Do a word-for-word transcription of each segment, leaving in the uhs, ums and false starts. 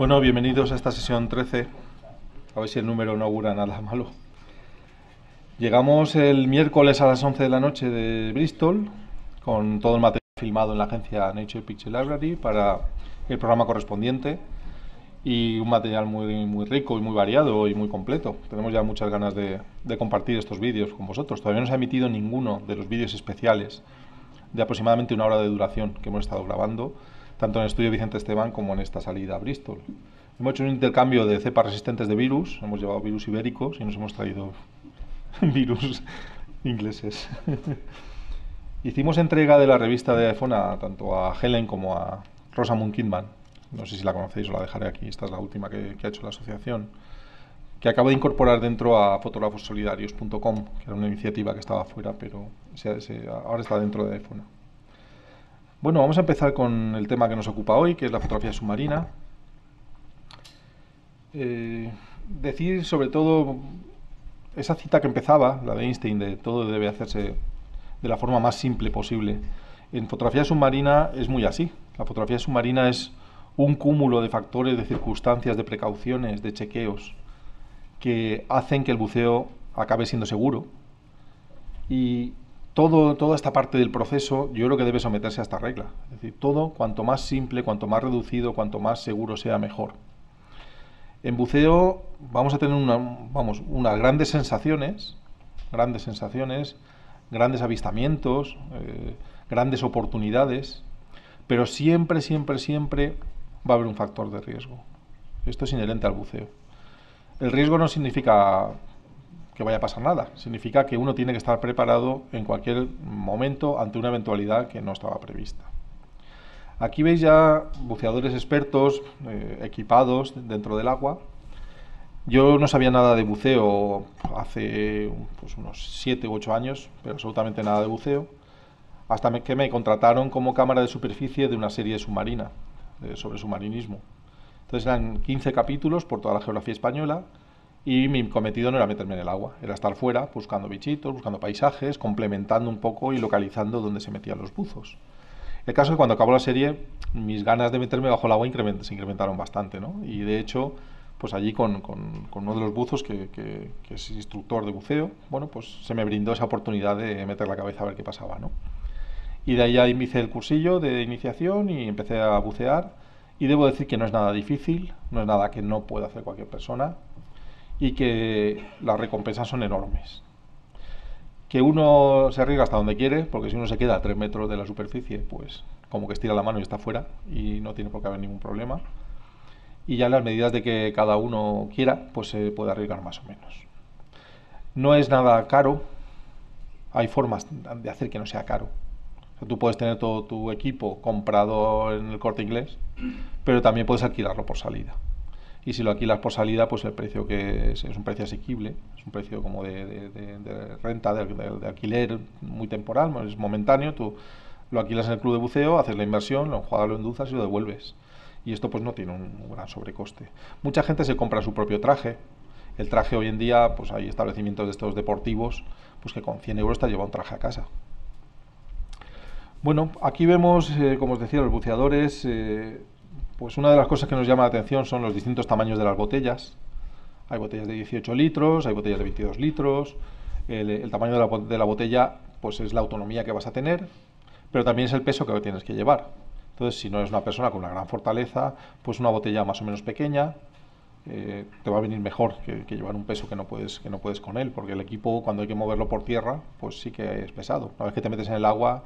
Bueno, bienvenidos a esta sesión trece. A ver si el número no augura nada malo. Llegamos el miércoles a las once de la noche de Bristol con todo el material filmado en la agencia Nature Picture Library para el programa correspondiente y un material muy, muy rico y muy variado y muy completo. Tenemos ya muchas ganas de, de compartir estos vídeos con vosotros. Todavía no se ha emitido ninguno de los vídeos especiales de aproximadamente una hora de duración que hemos estado grabando, tanto en el estudio Vicente Esteban como en esta salida a Bristol. Hemos hecho un intercambio de cepas resistentes de virus, hemos llevado virus ibéricos y nos hemos traído virus ingleses. Hicimos entrega de la revista de FONA tanto a Helen como a Rosa Munkinman. No sé si la conocéis o la dejaré aquí, esta es la última que, que ha hecho la asociación, que acabo de incorporar dentro a Fotografosolidarios punto com, que era una iniciativa que estaba fuera, pero se, se, ahora está dentro de FONA. Bueno, vamos a empezar con el tema que nos ocupa hoy, que es la fotografía submarina. Eh, decir sobre todo esa cita que empezaba, la de Einstein, de todo debe hacerse de la forma más simple posible. En fotografía submarina es muy así. La fotografía submarina es un cúmulo de factores, de circunstancias, de precauciones, de chequeos que hacen que el buceo acabe siendo seguro, y todo, toda esta parte del proceso yo creo que debe someterse a esta regla. Es decir, todo cuanto más simple, cuanto más reducido, cuanto más seguro sea, mejor. En buceo vamos a tener una, vamos, unas grandes sensaciones, grandes sensaciones, grandes avistamientos, eh, grandes oportunidades, pero siempre, siempre, siempre va a haber un factor de riesgo. Esto es inherente al buceo. El riesgo no significa que vaya a pasar nada, significa que uno tiene que estar preparado en cualquier momento ante una eventualidad que no estaba prevista. Aquí veis ya buceadores expertos, eh, equipados dentro del agua. Yo no sabía nada de buceo hace pues, unos siete u ocho años, pero absolutamente nada de buceo, hasta que me contrataron como cámara de superficie de una serie submarina, eh, sobre submarinismo. Entonces eran quince capítulos por toda la geografía española, y mi cometido no era meterme en el agua, era estar fuera buscando bichitos, buscando paisajes, complementando un poco y localizando dónde se metían los buzos. El caso es que cuando acabó la serie, mis ganas de meterme bajo el agua increment se incrementaron bastante, ¿no? Y de hecho, pues allí con, con, con uno de los buzos, que, que, que es instructor de buceo, bueno, pues se me brindó esa oportunidad de meter la cabeza a ver qué pasaba, ¿no? Y de ahí ya hice el cursillo de iniciación y empecé a bucear, y debo decir que no es nada difícil, no es nada que no pueda hacer cualquier persona, y que las recompensas son enormes. Que uno se arriesga hasta donde quiere, porque si uno se queda a tres metros de la superficie, pues como que estira la mano y está fuera, y no tiene por qué haber ningún problema. Y ya en las medidas de que cada uno quiera, pues se puede arriesgar más o menos. No es nada caro, hay formas de hacer que no sea caro. O sea, tú puedes tener todo tu equipo comprado en el Corte Inglés, pero también puedes alquilarlo por salida. Y si lo alquilas por salida, pues el precio que es, es un precio asequible, es un precio como de, de, de, de renta, de, de, de alquiler muy temporal, es momentáneo. Tú lo alquilas en el club de buceo, haces la inversión, lo enjuagas, lo endulzas y lo devuelves. Y esto pues no tiene un gran sobrecoste. Mucha gente se compra su propio traje. El traje hoy en día, pues hay establecimientos de estos deportivos, pues que con cien euros te lleva un traje a casa. Bueno, aquí vemos, eh, como os decía, los buceadores. Eh, Pues una de las cosas que nos llama la atención son los distintos tamaños de las botellas. Hay botellas de dieciocho litros, hay botellas de veintidós litros. El, el tamaño de la, de la botella pues es la autonomía que vas a tener, pero también es el peso que tienes que llevar. Entonces, si no eres una persona con una gran fortaleza, pues una botella más o menos pequeña eh, te va a venir mejor que, que llevar un peso que no, puedes, que no puedes con él, porque el equipo, cuando hay que moverlo por tierra, pues sí que es pesado. Una vez que te metes en el agua,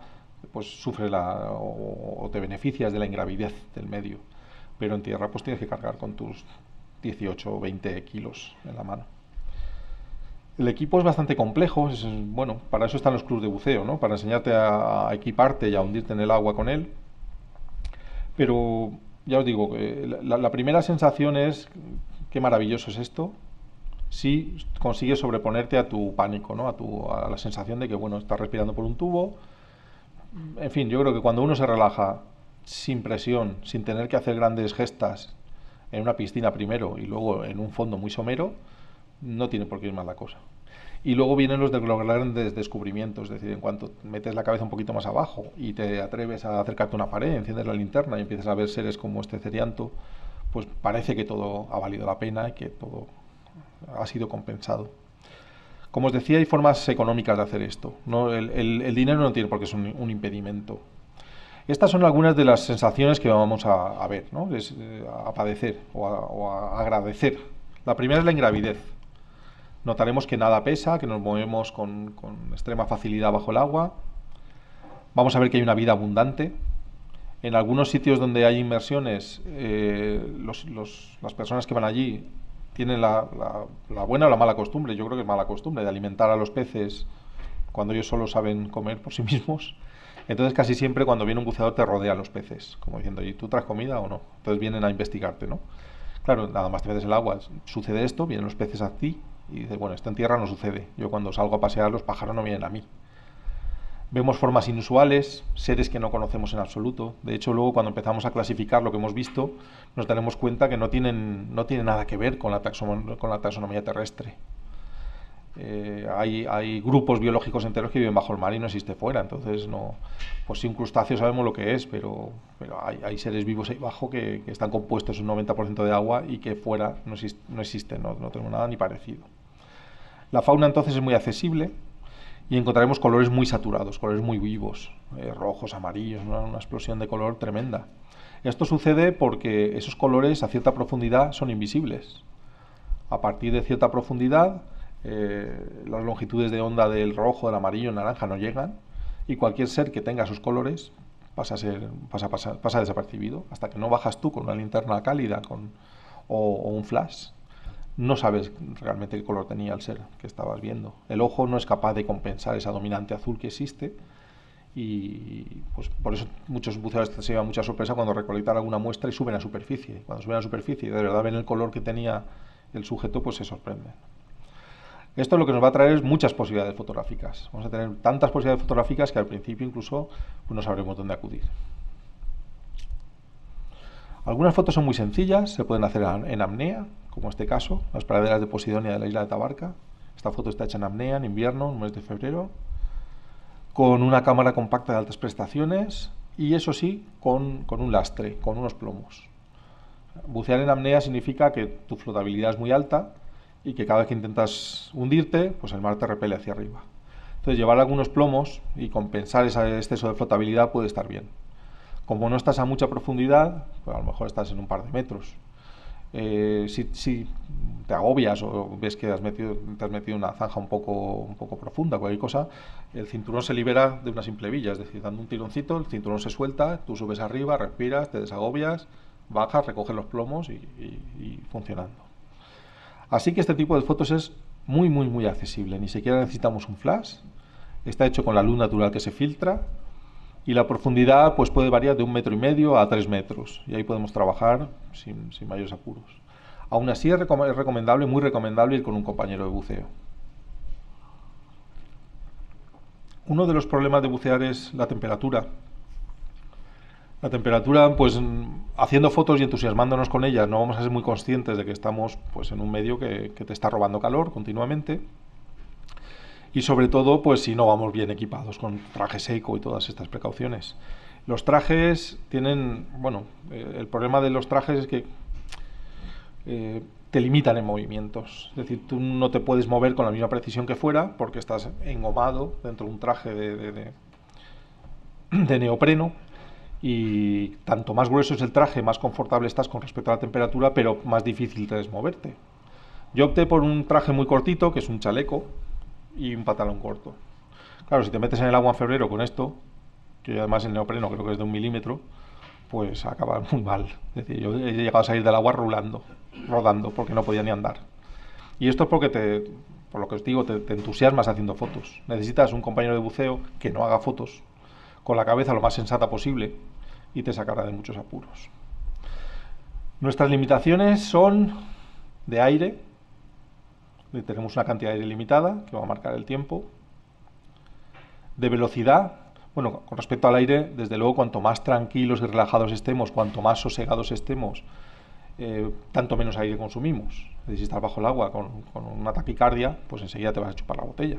pues sufre la, o, o te beneficias de la ingravidez del medio. Pero en tierra pues tienes que cargar con tus dieciocho o veinte kilos en la mano. El equipo es bastante complejo, es, bueno, para eso están los clubs de buceo, ¿no? Para enseñarte a, a equiparte y a hundirte en el agua con él. Pero ya os digo, eh, la, la primera sensación es qué maravilloso es esto, si consigues sobreponerte a tu pánico, ¿no? A, tu, a la sensación de que, bueno, estás respirando por un tubo. En fin, yo creo que cuando uno se relaja sin presión, sin tener que hacer grandes gestas en una piscina primero y luego en un fondo muy somero, no tiene por qué ir mal la cosa. Y luego vienen los de los grandes descubrimientos, es decir, en cuanto metes la cabeza un poquito más abajo y te atreves a acercarte a una pared, enciendes la linterna y empiezas a ver seres como este cerianto, pues parece que todo ha valido la pena y que todo ha sido compensado. Como os decía, hay formas económicas de hacer esto, ¿no? El, el, el dinero no tiene por qué ser un, un impedimento. Estas son algunas de las sensaciones que vamos a, a ver, ¿no? Es, eh, a padecer o a, o a agradecer. La primera es la ingravidez. Notaremos que nada pesa, que nos movemos con, con extrema facilidad bajo el agua. Vamos a ver que hay una vida abundante. En algunos sitios donde hay inmersiones, eh, los, los, las personas que van allí tienen la, la, la buena o la mala costumbre, yo creo que es mala costumbre, de alimentar a los peces cuando ellos solo saben comer por sí mismos. Entonces casi siempre cuando viene un buceador te rodea a los peces, como diciendo, ¿y tú traes comida o no? Entonces vienen a investigarte, ¿no? Claro, nada más te metes en el agua, sucede esto, vienen los peces a ti y dices, bueno, esto en tierra no sucede. Yo cuando salgo a pasear los pájaros no vienen a mí. Vemos formas inusuales, seres que no conocemos en absoluto. De hecho, luego cuando empezamos a clasificar lo que hemos visto, nos daremos cuenta que no tienen, no tienen nada que ver con la, taxonom- con la taxonomía terrestre. Eh, hay, hay grupos biológicos enteros que viven bajo el mar y no existe fuera. Entonces, no, pues sí, un crustáceo sabemos lo que es, pero, pero hay, hay seres vivos ahí abajo que, que están compuestos un noventa por ciento de agua y que fuera no, exist- no existen, no, no tenemos nada ni parecido. La fauna entonces es muy accesible. Y encontraremos colores muy saturados, colores muy vivos, eh, rojos, amarillos, ¿no? Una explosión de color tremenda. Esto sucede porque esos colores a cierta profundidad son invisibles. A partir de cierta profundidad, eh, las longitudes de onda del rojo, del amarillo, del naranja no llegan, y cualquier ser que tenga esos colores pasa a, ser, pasa, pasa, pasa desapercibido, hasta que no bajas tú con una linterna cálida con, o, o un flash. No sabes realmente qué color tenía el ser que estabas viendo. El ojo no es capaz de compensar esa dominante azul que existe y pues, por eso muchos buceadores se llevan mucha sorpresa cuando recolectan alguna muestra y suben a superficie. Cuando suben a superficie y de verdad ven el color que tenía el sujeto, pues se sorprenden. Esto lo que nos va a traer es muchas posibilidades fotográficas. Vamos a tener tantas posibilidades fotográficas que al principio incluso pues, no sabremos dónde acudir. Algunas fotos son muy sencillas, se pueden hacer en apnea, como este caso, las praderas de Posidonia de la isla de Tabarca. Esta foto está hecha en apnea, en invierno, en el mes de febrero, con una cámara compacta de altas prestaciones y, eso sí, con, con un lastre, con unos plomos. Bucear en apnea significa que tu flotabilidad es muy alta y que cada vez que intentas hundirte, pues el mar te repele hacia arriba. Entonces, llevar algunos plomos y compensar ese exceso de flotabilidad puede estar bien. Como no estás a mucha profundidad, pues a lo mejor estás en un par de metros. Eh, si, si te agobias o ves que has metido, te has metido una zanja un poco, un poco profunda, cualquier cosa, el cinturón se libera de una simple villa, es decir, dando un tironcito, el cinturón se suelta, tú subes arriba, respiras, te desagobias, bajas, recoges los plomos y, y, y funcionando. Así que este tipo de fotos es muy, muy, muy accesible. Ni siquiera necesitamos un flash, está hecho con la luz natural que se filtra, y la profundidad pues, puede variar de un metro y medio a tres metros. Y ahí podemos trabajar sin, sin mayores apuros. Aún así es recomendable, muy recomendable ir con un compañero de buceo. Uno de los problemas de bucear es la temperatura. La temperatura, pues haciendo fotos y entusiasmándonos con ellas, no vamos a ser muy conscientes de que estamos pues, en un medio que, que te está robando calor continuamente. Y sobre todo, pues si no vamos bien equipados con traje seco y todas estas precauciones. Los trajes tienen, bueno, eh, el problema de los trajes es que eh, te limitan en movimientos. Es decir, tú no te puedes mover con la misma precisión que fuera porque estás engomado dentro de un traje de, de, de, de neopreno. Y tanto más grueso es el traje, más confortable estás con respecto a la temperatura, pero más difícil te es moverte. Yo opté por un traje muy cortito, que es un chaleco, y un pantalón corto. Claro, si te metes en el agua en febrero con esto, que además el neopreno creo que es de un milímetro, pues acaba muy mal. Es decir, yo he llegado a salir del agua rulando, rodando, porque no podía ni andar. Y esto es porque, te, por lo que os digo, te, te entusiasmas haciendo fotos. Necesitas un compañero de buceo que no haga fotos, con la cabeza lo más sensata posible, y te sacará de muchos apuros. Nuestras limitaciones son de aire. Tenemos una cantidad de aire limitada, que va a marcar el tiempo. De velocidad, bueno, con respecto al aire, desde luego, cuanto más tranquilos y relajados estemos, cuanto más sosegados estemos, eh, tanto menos aire consumimos. Si estás bajo el agua con, con una taquicardia, pues enseguida te vas a chupar la botella.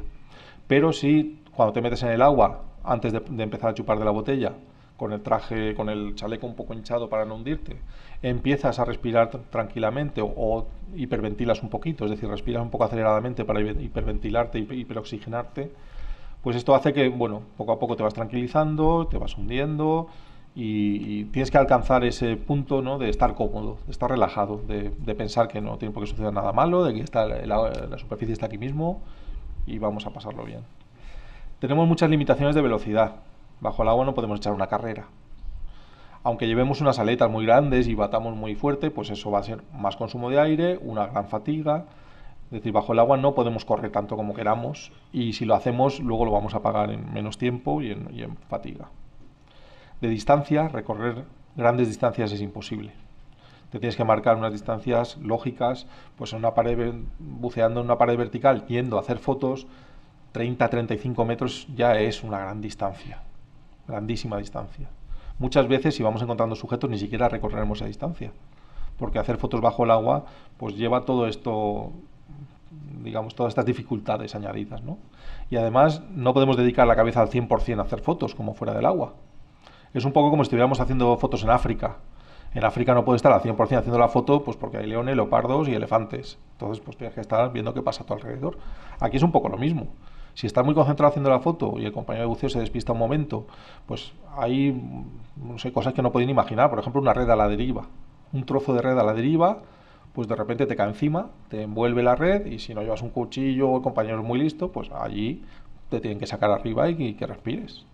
Pero si cuando te metes en el agua, antes de, de empezar a chupar de la botella, con el traje, con el chaleco un poco hinchado para no hundirte, empiezas a respirar tranquilamente o, o hiperventilas un poquito, es decir, respiras un poco aceleradamente para hiperventilarte, hiperoxigenarte, pues esto hace que, bueno, poco a poco te vas tranquilizando, te vas hundiendo y, y tienes que alcanzar ese punto, ¿no?, de estar cómodo, de estar relajado, de, de pensar que no tiene por qué suceder nada malo, de que está la, la superficie está aquí mismo y vamos a pasarlo bien. Tenemos muchas limitaciones de velocidad. Bajo el agua no podemos echar una carrera. Aunque llevemos unas aletas muy grandes y batamos muy fuerte, pues eso va a ser más consumo de aire, una gran fatiga. Es decir, bajo el agua no podemos correr tanto como queramos y si lo hacemos luego lo vamos a pagar en menos tiempo y en, y en fatiga. De distancia, recorrer grandes distancias es imposible. Te tienes que marcar unas distancias lógicas, pues en una pared, buceando en una pared vertical, yendo a hacer fotos, treinta a treinta y cinco metros ya es una gran distancia. Grandísima distancia. Muchas veces, si vamos encontrando sujetos, ni siquiera recorreremos esa distancia, porque hacer fotos bajo el agua pues lleva todo esto, digamos, todas estas dificultades añadidas, ¿no? Y además no podemos dedicar la cabeza al cien por cien a hacer fotos como fuera del agua. Es un poco como si estuviéramos haciendo fotos en África. En África no puedes estar al cien por cien haciendo la foto, pues porque hay leones, leopardos y elefantes. Entonces pues tienes que estar viendo qué pasa a tu alrededor. Aquí es un poco lo mismo. Si estás muy concentrado haciendo la foto y el compañero de buceo se despista un momento, pues hay, no sé, cosas que no pueden imaginar. Por ejemplo, una red a la deriva. Un trozo de red a la deriva, pues de repente te cae encima, te envuelve la red y si no llevas un cuchillo o el compañero es muy listo, pues allí te tienen que sacar arriba y que respires.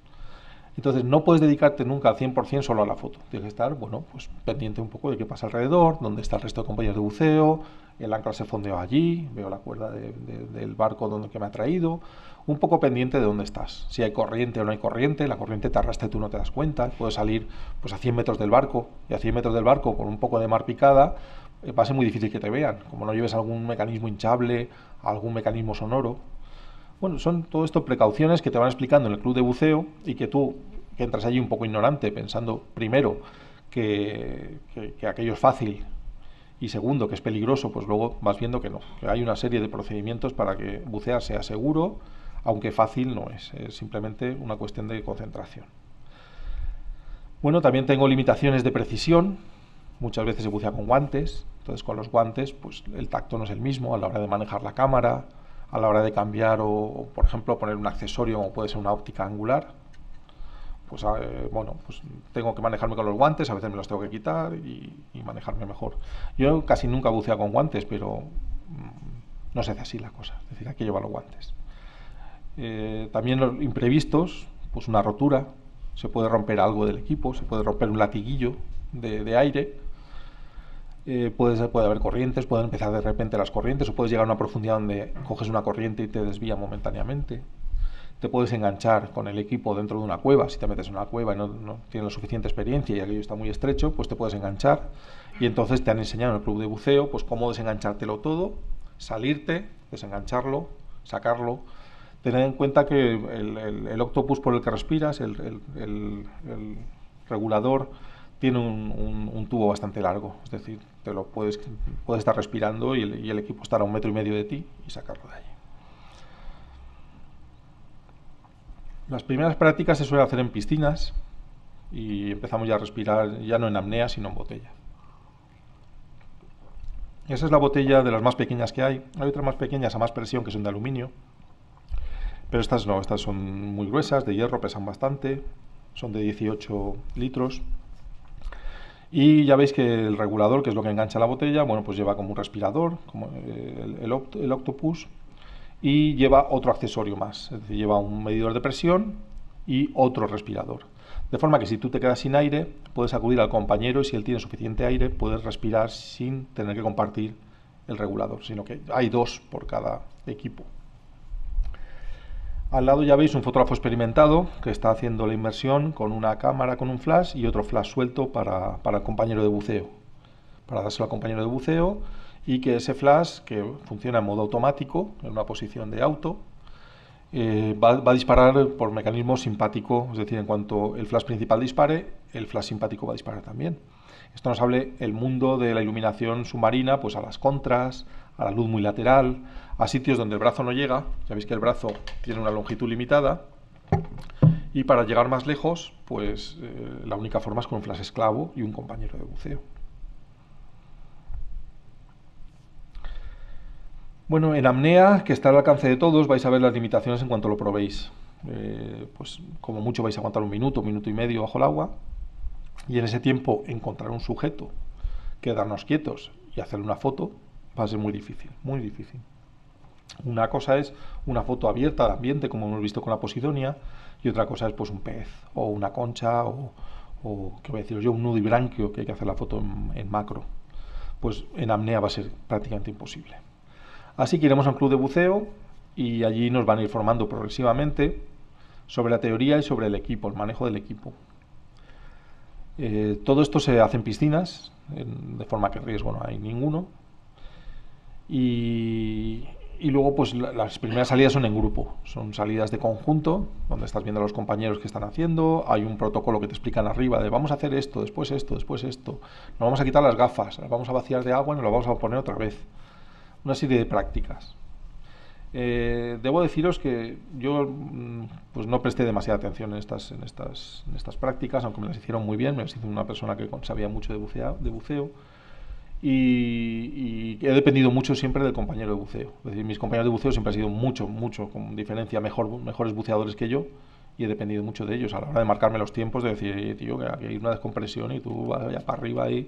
Entonces no puedes dedicarte nunca al cien por cien solo a la foto. Tienes que estar, bueno, pues pendiente un poco de qué pasa alrededor, dónde está el resto de compañeros de buceo, el ancla se fondeó allí, veo la cuerda de, de, del barco donde que me ha traído, un poco pendiente de dónde estás. Si hay corriente o no hay corriente, la corriente te arrastra y tú no te das cuenta. Puedes salir pues a cien metros del barco y a cien metros del barco con un poco de mar picada eh, va a ser muy difícil que te vean, como no lleves algún mecanismo hinchable, algún mecanismo sonoro. Bueno, son todo esto precauciones que te van explicando en el club de buceo y que tú que entras allí un poco ignorante, pensando primero que, que, que aquello es fácil y segundo que es peligroso, pues luego vas viendo que no, que hay una serie de procedimientos para que bucear sea seguro, aunque fácil no es, es simplemente una cuestión de concentración. Bueno, también tengo limitaciones de precisión, muchas veces se bucea con guantes, entonces con los guantes pues el tacto no es el mismo a la hora de manejar la cámara, a la hora de cambiar o, o, por ejemplo, poner un accesorio como puede ser una óptica angular, pues eh, bueno, pues tengo que manejarme con los guantes, a veces me los tengo que quitar y, y manejarme mejor. Yo casi nunca buceo con guantes, pero mmm, no se hace así la cosa, es decir, hay que llevar los guantes. Eh, también los imprevistos, pues una rotura, se puede romper algo del equipo, se puede romper un latiguillo de, de aire. Eh, puede, puede haber corrientes, pueden empezar de repente las corrientes o puedes llegar a una profundidad donde coges una corriente y te desvía momentáneamente. Te puedes enganchar con el equipo dentro de una cueva. Si te metes en una cueva y no, no tienes la suficiente experiencia y aquello está muy estrecho, pues te puedes enganchar y entonces te han enseñado en el club de buceo pues cómo desenganchártelo todo, salirte, desengancharlo, sacarlo. Tened en cuenta que el, el, el octopus por el que respiras, el, el, el, el regulador, tiene un, un, un tubo bastante largo, es decir, te lo puedes, puedes estar respirando y el, y el equipo estará a un metro y medio de ti y sacarlo de allí. Las primeras prácticas se suelen hacer en piscinas y empezamos ya a respirar, ya no en apnea, sino en botella. Esa es la botella de las más pequeñas que hay. Hay otras más pequeñas a más presión que son de aluminio, pero estas no, estas son muy gruesas, de hierro, pesan bastante, son de dieciocho litros. Y ya veis que el regulador, que es lo que engancha la botella, bueno, pues lleva como un respirador, como el, el, oct el octopus, y lleva otro accesorio más, es decir, lleva un medidor de presión y otro respirador. De forma que si tú te quedas sin aire, puedes acudir al compañero y si él tiene suficiente aire, puedes respirar sin tener que compartir el regulador, sino que hay dos por cada equipo. Al lado ya veis un fotógrafo experimentado que está haciendo la inmersión con una cámara con un flash y otro flash suelto para, para el compañero de buceo, para dárselo al compañero de buceo y que ese flash, que funciona en modo automático, en una posición de auto, eh, va, va a disparar por mecanismo simpático, es decir, en cuanto el flash principal dispare, el flash simpático va a disparar también. Esto nos habla del mundo de la iluminación submarina, pues a las contras, a la luz muy lateral, a sitios donde el brazo no llega. Ya veis que el brazo tiene una longitud limitada Y para llegar más lejos, pues eh, la única forma es con un flash esclavo y un compañero de buceo. Bueno, en apnea, que está al alcance de todos, vais a ver las limitaciones en cuanto lo probéis. Eh, pues como mucho vais a aguantar un minuto, un minuto y medio bajo el agua, y en ese tiempo encontrar un sujeto, quedarnos quietos y hacerle una foto, va a ser muy difícil, muy difícil. Una cosa es una foto abierta de ambiente, como hemos visto con la Posidonia, y otra cosa es pues un pez, o una concha, o, o ¿qué voy a decir yo?, un nudibranquio, que hay que hacer la foto en, en macro. Pues en apnea va a ser prácticamente imposible. Así que iremos a un club de buceo, y allí nos van a ir formando progresivamente sobre la teoría y sobre el equipo, el manejo del equipo. Eh, todo esto se hace en piscinas, en, de forma que riesgo no hay ninguno. Y... Y luego, pues las primeras salidas son en grupo, son salidas de conjunto, donde estás viendo a los compañeros que están haciendo, hay un protocolo que te explican arriba de vamos a hacer esto, después esto, después esto, nos vamos a quitar las gafas, las vamos a vaciar de agua y nos las vamos a poner otra vez. Una serie de prácticas. Eh, debo deciros que yo pues no presté demasiada atención en estas, en, estas, en estas prácticas, aunque me las hicieron muy bien, me las hizo una persona que sabía mucho de buceo, de buceo. Y, y he dependido mucho siempre del compañero de buceo. Es decir, mis compañeros de buceo siempre han sido mucho, mucho, con diferencia, mejor, mejores buceadores que yo, y he dependido mucho de ellos a la hora de marcarme los tiempos, de decir, tío, que aquí hay una descompresión y tú vaya para arriba ahí.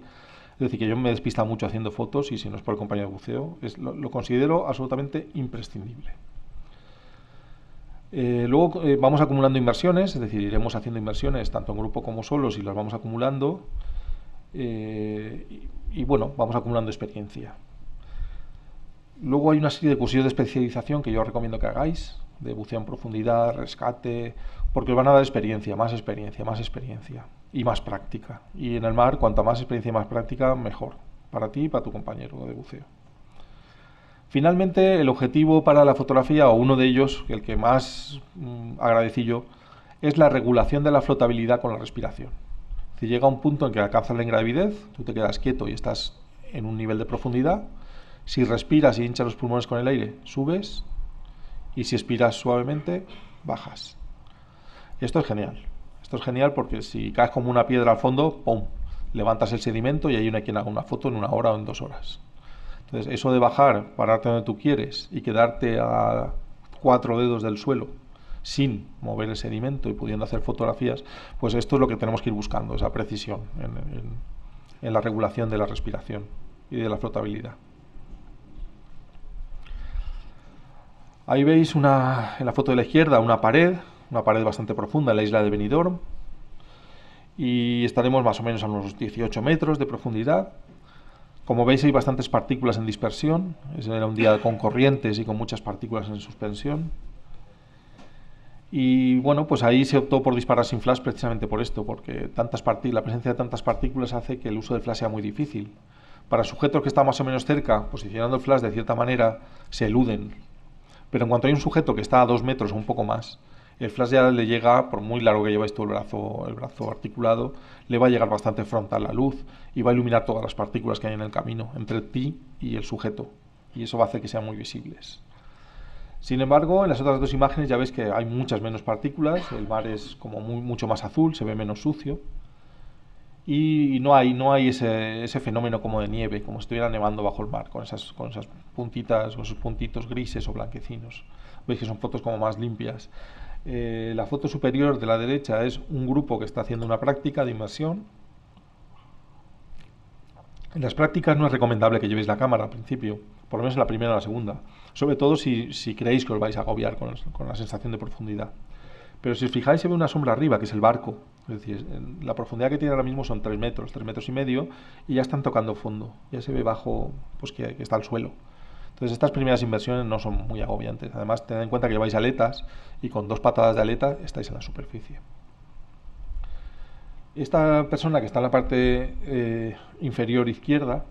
Es decir, que yo me he despistado mucho haciendo fotos, y si no es por el compañero de buceo, es, lo, lo considero absolutamente imprescindible. Eh, luego eh, vamos acumulando inversiones, es decir, iremos haciendo inversiones tanto en grupo como solos, y las vamos acumulando. Eh, y, Y bueno, vamos acumulando experiencia. Luego hay una serie de cursillos de especialización que yo recomiendo que hagáis, de buceo en profundidad, rescate, porque os van a dar experiencia, más experiencia, más experiencia y más práctica. Y en el mar, cuanta más experiencia y más práctica, mejor, para ti y para tu compañero de buceo. Finalmente, el objetivo para la fotografía, o uno de ellos, el que más mmm, agradecí yo, es la regulación de la flotabilidad con la respiración. Si llega un punto en que alcanzas la ingravidez, tú te quedas quieto y estás en un nivel de profundidad. Si respiras y hinchas los pulmones con el aire, subes. Y si expiras suavemente, bajas. Esto es genial. Esto es genial porque si caes como una piedra al fondo, ¡pum!, levantas el sedimento y ahí no hay quien haga una foto en una hora o en dos horas. Entonces, eso de bajar, pararte donde tú quieres y quedarte a cuatro dedos del suelo, sin mover el sedimento y pudiendo hacer fotografías, pues esto es lo que tenemos que ir buscando, esa precisión en, en, en la regulación de la respiración y de la flotabilidad. Ahí veis una, en la foto de la izquierda una pared, una pared bastante profunda en la isla de Benidorm, y estaremos más o menos a unos dieciocho metros de profundidad. Como veis, hay bastantes partículas en dispersión. Ese era un día con corrientes y con muchas partículas en suspensión. Y bueno, pues ahí se optó por disparar sin flash precisamente por esto, porque tantas la presencia de tantas partículas hace que el uso del flash sea muy difícil. Para sujetos que están más o menos cerca, posicionando el flash de cierta manera, se eluden. Pero en cuanto hay un sujeto que está a dos metros o un poco más, el flash ya le llega, por muy largo que lleváis todo el brazo, el brazo articulado, le va a llegar bastante frontal la luz y va a iluminar todas las partículas que hay en el camino, entre ti y el sujeto. Y eso va a hacer que sean muy visibles. Sin embargo, en las otras dos imágenes ya veis que hay muchas menos partículas, el mar es como muy, mucho más azul, se ve menos sucio, y no hay, no hay ese, ese fenómeno como de nieve, como si estuviera nevando bajo el mar, con esas, con esas puntitas, con esos puntitos grises o blanquecinos. Veis que son fotos como más limpias. Eh, la foto superior de la derecha es un grupo que está haciendo una práctica de inmersión. En las prácticas no es recomendable que llevéis la cámara al principio, por lo menos en la primera o la segunda, sobre todo si, si creéis que os vais a agobiar con, con la sensación de profundidad. Pero si os fijáis, se ve una sombra arriba, que es el barco. Es decir, la profundidad que tiene ahora mismo son tres metros, tres metros y medio, y ya están tocando fondo, ya se ve bajo, pues que, que está el suelo. Entonces estas primeras inversiones no son muy agobiantes. Además, tened en cuenta que lleváis aletas, y con dos patadas de aleta estáis en la superficie. Esta persona que está en la parte eh, inferior izquierda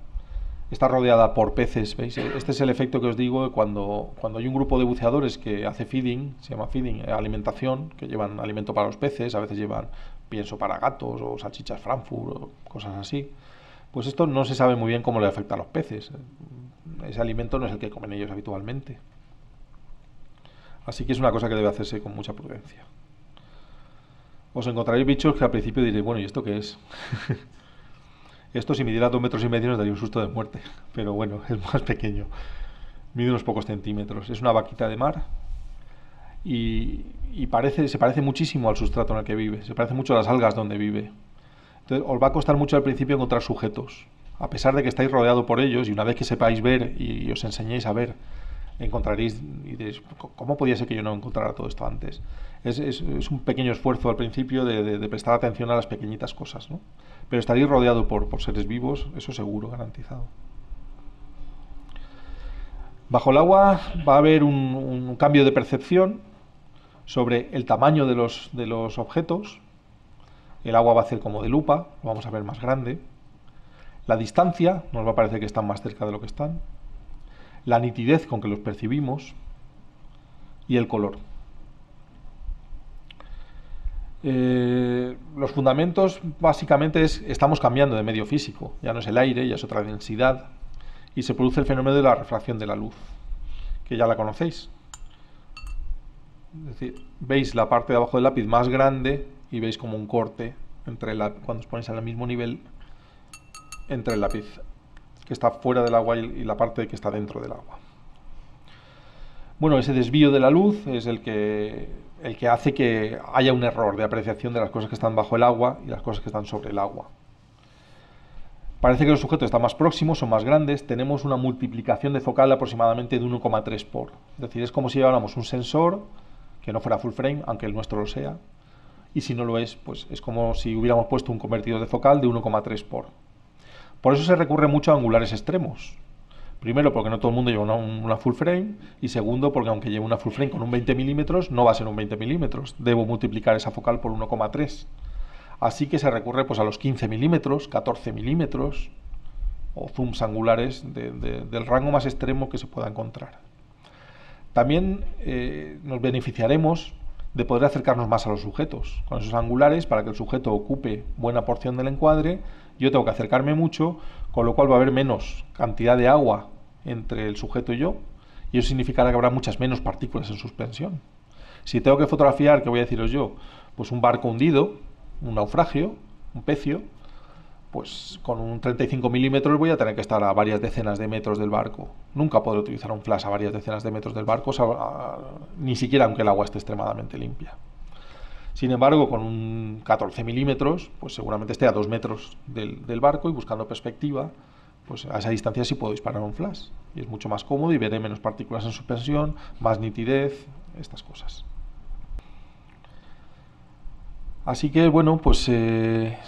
está rodeada por peces, ¿veis? Este es el efecto que os digo cuando, cuando hay un grupo de buceadores que hace feeding, se llama feeding, alimentación, que llevan alimento para los peces, a veces llevan pienso para gatos o salchichas Frankfurt o cosas así. Pues esto no se sabe muy bien cómo le afecta a los peces. Ese alimento no es el que comen ellos habitualmente. Así que es una cosa que debe hacerse con mucha prudencia. os encontraréis bichos que al principio diréis, bueno, ¿y esto qué es? Esto si midiera dos metros y medio nos daría un susto de muerte, pero bueno, es más pequeño. Mide unos pocos centímetros, es una vaquita de mar y, y parece, se parece muchísimo al sustrato en el que vive, se parece mucho a las algas donde vive. Entonces os va a costar mucho al principio encontrar sujetos, a pesar de que estáis rodeado por ellos, y una vez que sepáis ver y, y os enseñéis a ver, encontraréis y diréis, ¿cómo podía ser que yo no encontrara todo esto antes? Es, es, es un pequeño esfuerzo al principio de, de, de prestar atención a las pequeñitas cosas, ¿no? Pero estaréis rodeado por, por seres vivos, eso seguro, garantizado. Bajo el agua va a haber un, un cambio de percepción sobre el tamaño de los, de los objetos. El agua va a hacer como de lupa, lo vamos a ver más grande. La distancia, nos va a parecer que están más cerca de lo que están. La nitidez con que los percibimos y el color. Eh, los fundamentos básicamente es, estamos cambiando de medio físico, ya no es el aire, ya es otra densidad, y se produce el fenómeno de la refracción de la luz, que ya la conocéis. Es decir, veis la parte de abajo del lápiz más grande y veis como un corte entre la, cuando os ponéis al mismo nivel entre el lápiz que está fuera del agua y la parte que está dentro del agua. Bueno, ese desvío de la luz es el que, el que hace que haya un error de apreciación de las cosas que están bajo el agua y las cosas que están sobre el agua. Parece que los sujetos están más próximos, son más grandes, tenemos una multiplicación de focal aproximadamente de uno coma tres por. Es decir, es como si lleváramos un sensor que no fuera full frame, aunque el nuestro lo sea, y si no lo es, pues es como si hubiéramos puesto un convertidor de focal de uno coma tres por. Por eso se recurre mucho a angulares extremos. Primero, porque no todo el mundo lleva una, una full frame, y segundo, porque aunque lleve una full frame con un veinte milímetros, no va a ser un veinte milímetros. Debo multiplicar esa focal por uno coma tres. Así que se recurre pues, a los quince milímetros, catorce milímetros, o zooms angulares de, de, del rango más extremo que se pueda encontrar. También eh, nos beneficiaremos de poder acercarnos más a los sujetos con esos angulares, para que el sujeto ocupe buena porción del encuadre. Yo tengo que acercarme mucho, con lo cual va a haber menos cantidad de agua entre el sujeto y yo, y eso significará que habrá muchas menos partículas en suspensión. Si tengo que fotografiar, ¿qué voy a deciros yo? Pues un barco hundido, un naufragio, un pecio, pues con un treinta y cinco milímetros voy a tener que estar a varias decenas de metros del barco. Nunca podré utilizar un flash a varias decenas de metros del barco, o sea, a, a, ni siquiera aunque el agua esté extremadamente limpia. Sin embargo, con un catorce milímetros, pues seguramente esté a dos metros del, del barco, y buscando perspectiva, pues a esa distancia sí puedo disparar un flash. Y es mucho más cómodo y veré menos partículas en suspensión, más nitidez, estas cosas. Así que, bueno, pues eh,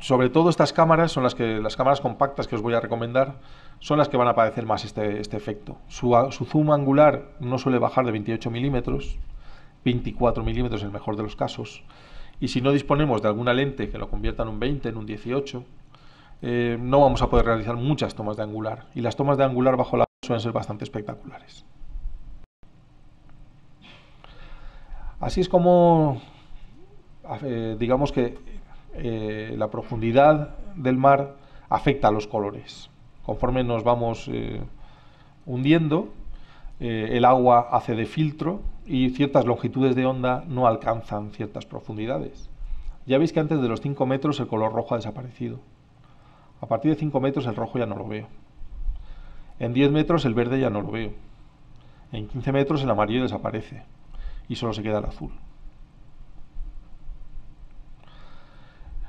sobre todo estas cámaras, son las que las cámaras compactas que os voy a recomendar, son las que van a padecer más este, este efecto. Su, su zoom angular no suele bajar de veintiocho milímetros, veinticuatro milímetros en el mejor de los casos, y si no disponemos de alguna lente que lo convierta en un veinte, en un dieciocho, eh, no vamos a poder realizar muchas tomas de angular, y las tomas de angular bajo la suelen ser bastante espectaculares. Así es como, eh, digamos que eh, la profundidad del mar afecta a los colores. Conforme nos vamos eh, hundiendo, eh, el agua hace de filtro, y ciertas longitudes de onda no alcanzan ciertas profundidades. Ya veis que antes de los cinco metros el color rojo ha desaparecido. A partir de cinco metros el rojo ya no lo veo. En diez metros el verde ya no lo veo. En quince metros el amarillo desaparece y solo se queda el azul.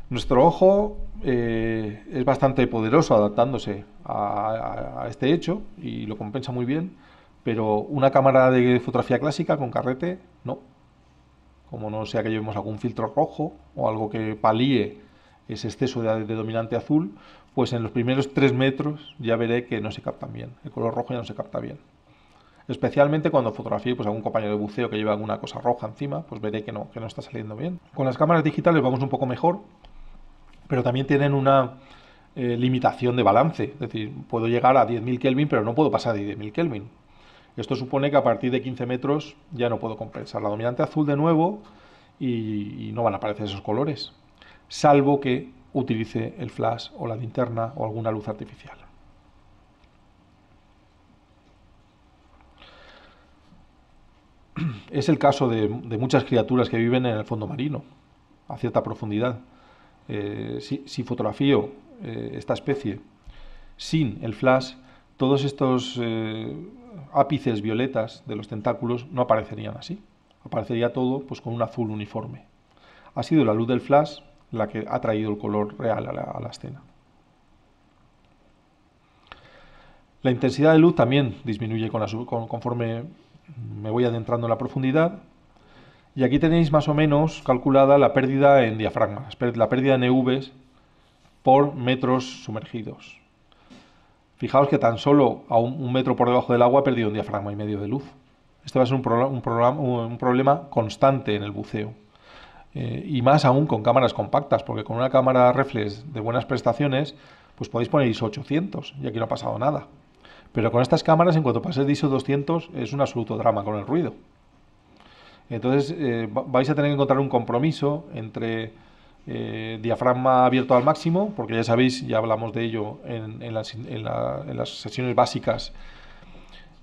Nuestro ojo eh, es bastante poderoso adaptándose a, a, a este hecho y lo compensa muy bien. Pero una cámara de fotografía clásica con carrete, no. Como no sea que llevemos algún filtro rojo o algo que palíe ese exceso de, de dominante azul, pues en los primeros tres metros ya veré que no se captan bien. El color rojo ya no se capta bien. Especialmente cuando fotografíe pues, algún compañero de buceo que lleva alguna cosa roja encima, pues veré que no, que no está saliendo bien. Con las cámaras digitales vamos un poco mejor, pero también tienen una eh, limitación de balance. Es decir, puedo llegar a diez mil Kelvin, pero no puedo pasar de diez mil Kelvin. Esto supone que a partir de quince metros ya no puedo compensar la dominante azul de nuevo y, y no van a aparecer esos colores, salvo que utilice el flash o la linterna o alguna luz artificial. Es el caso de, de muchas criaturas que viven en el fondo marino. a cierta profundidad, eh, si, si fotografío eh, esta especie sin el flash, todos estos eh, ápices violetas de los tentáculos no aparecerían así. Aparecería todo pues, con un azul uniforme. Ha sido la luz del flash la que ha traído el color real a la, a la escena. La intensidad de luz también disminuye con la, con, conforme me voy adentrando en la profundidad. Y aquí tenéis más o menos calculada la pérdida en diafragmas, la pérdida en E Vs por metros sumergidos. Fijaos que tan solo a un, un metro por debajo del agua he perdido un diafragma y medio de luz. Este va a ser un, pro, un, programa, un problema constante en el buceo. Eh, y más aún con cámaras compactas, porque con una cámara reflex de buenas prestaciones, pues podéis poner ISO ochocientos y aquí no ha pasado nada. Pero con estas cámaras, en cuanto paséis de ISO doscientos, es un absoluto drama con el ruido. Entonces eh, vais a tener que encontrar un compromiso entre eh, diafragma abierto al máximo, porque ya sabéis, ya hablamos de ello en, en, las, en, la, en las sesiones básicas,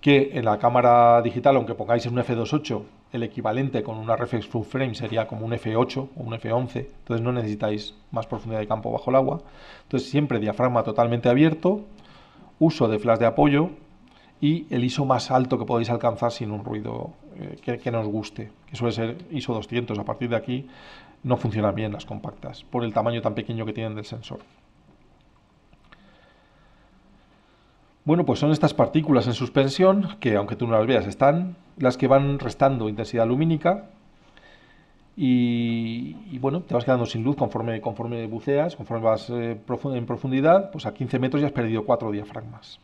que en la cámara digital, aunque pongáis en un F dos punto ocho, el equivalente con una reflex full frame sería como un F ocho o un F once, entonces no necesitáis más profundidad de campo bajo el agua. Entonces siempre diafragma totalmente abierto, uso de flash de apoyo y el ISO más alto que podéis alcanzar sin un ruido eh, que, que nos guste, que suele ser ISO doscientos. A partir de aquí no funcionan bien las compactas, por el tamaño tan pequeño que tienen del sensor. Bueno, pues son estas partículas en suspensión, que aunque tú no las veas, están, las que van restando intensidad lumínica y, y bueno, te vas quedando sin luz conforme, conforme buceas, conforme vas eh, profund- en profundidad, pues a quince metros ya has perdido cuatro diafragmas.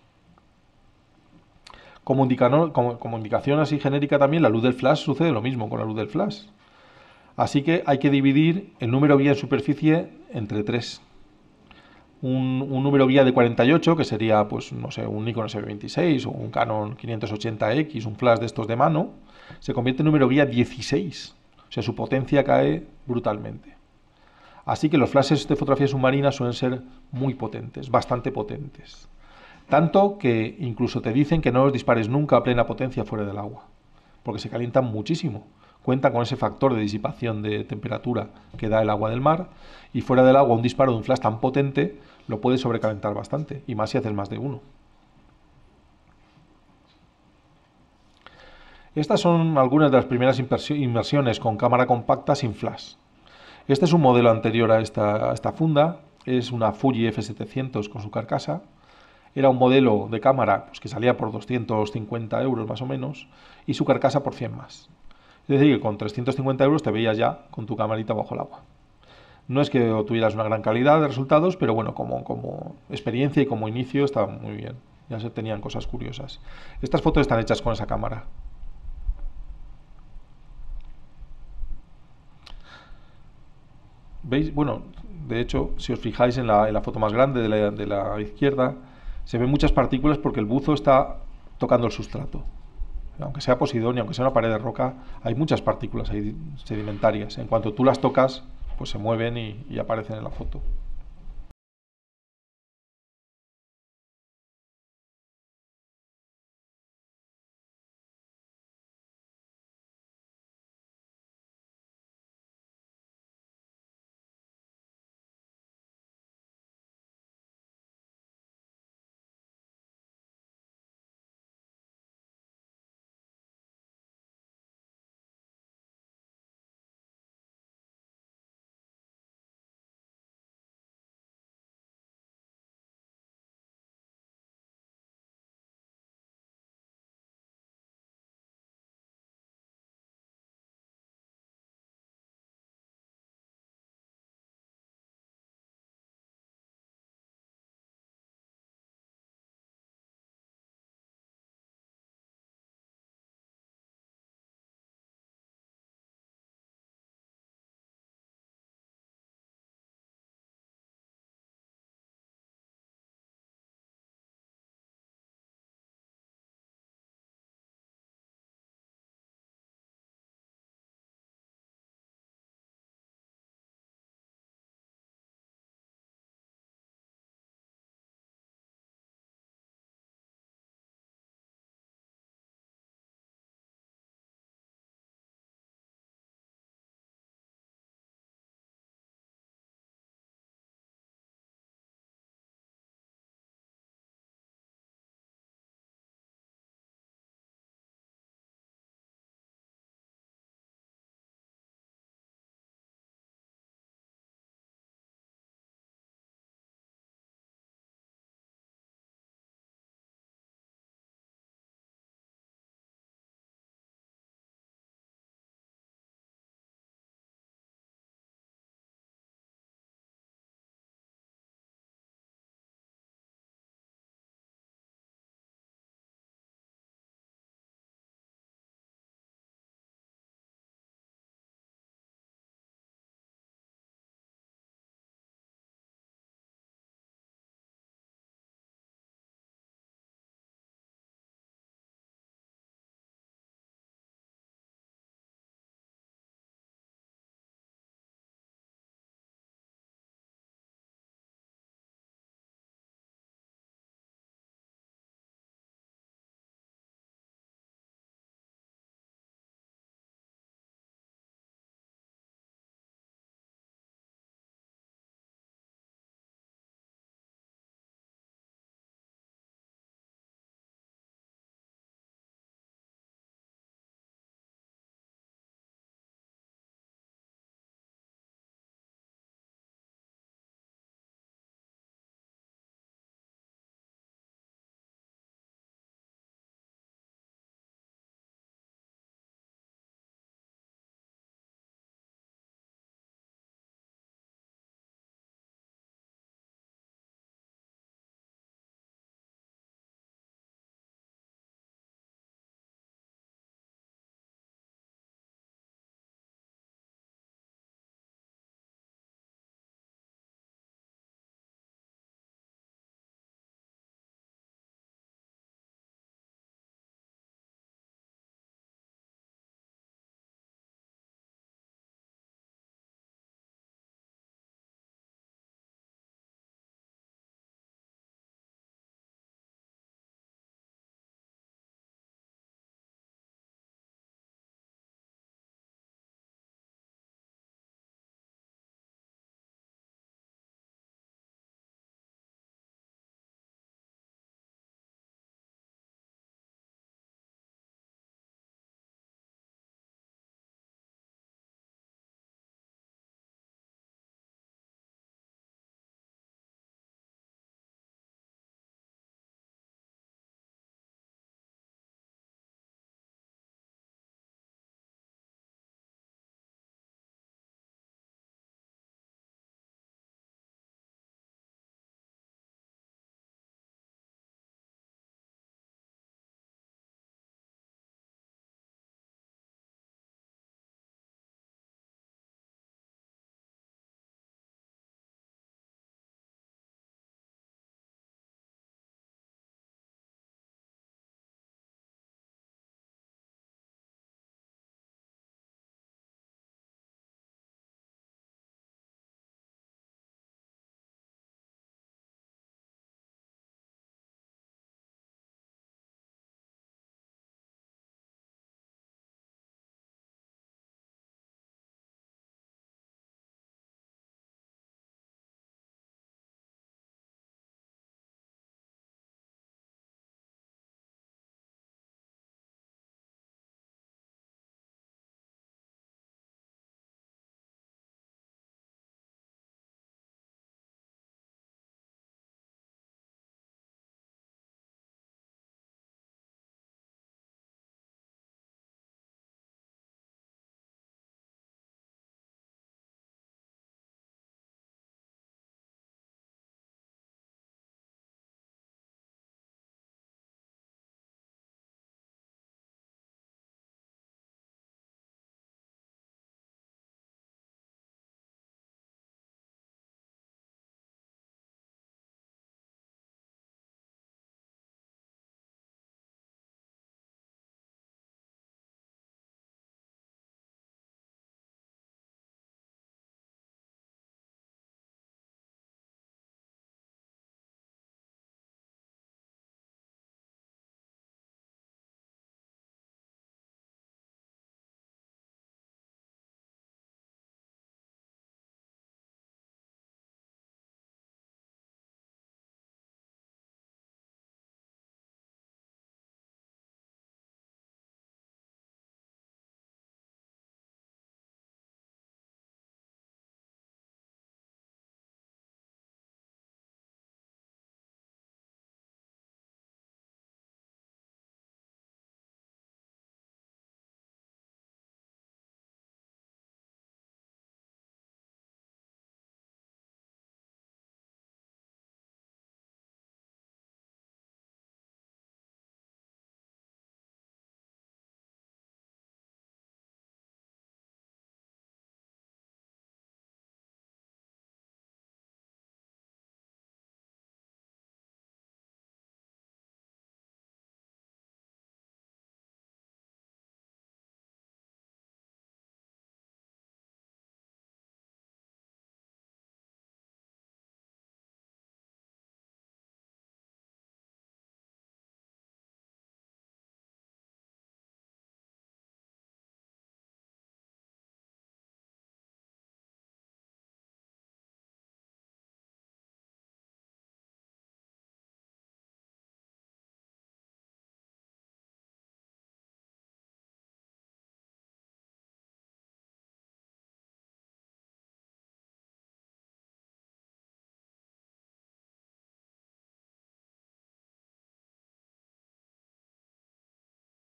Como, indicano, como, como indicación así genérica también, la luz del flash sucede lo mismo con la luz del flash. Así que hay que dividir el número guía en superficie entre tres. Un, un número guía de cuarenta y ocho, que sería, pues, no sé, un Nikon S B veintiséis o un Canon quinientos ochenta X, un flash de estos de mano, se convierte en número guía dieciséis. O sea, su potencia cae brutalmente. Así que los flashes de fotografía submarina suelen ser muy potentes, bastante potentes. Tanto que incluso te dicen que no los dispares nunca a plena potencia fuera del agua, porque se calientan muchísimo. Cuenta con ese factor de disipación de temperatura que da el agua del mar, y fuera del agua un disparo de un flash tan potente lo puede sobrecalentar bastante, y más si haces más de uno. Estas son algunas de las primeras inmersiones con cámara compacta sin flash. Este es un modelo anterior a esta, a esta funda, es una Fuji F setecientos con su carcasa. Era un modelo de cámara pues, que salía por doscientos cincuenta euros más o menos, y su carcasa por cien más. Es decir, que con trescientos cincuenta euros te veías ya con tu camarita bajo el agua. No es que tuvieras una gran calidad de resultados, pero bueno, como, como experiencia y como inicio estaba muy bien. Ya se tenían cosas curiosas. Estas fotos están hechas con esa cámara. ¿Veis? Bueno, de hecho, si os fijáis en la, en la foto más grande de la, de la izquierda, se ven muchas partículas porque el buzo está tocando el sustrato. Aunque sea Posidonia, aunque sea una pared de roca, hay muchas partículas sedimentarias. En cuanto tú las tocas, pues se mueven y, y aparecen en la foto.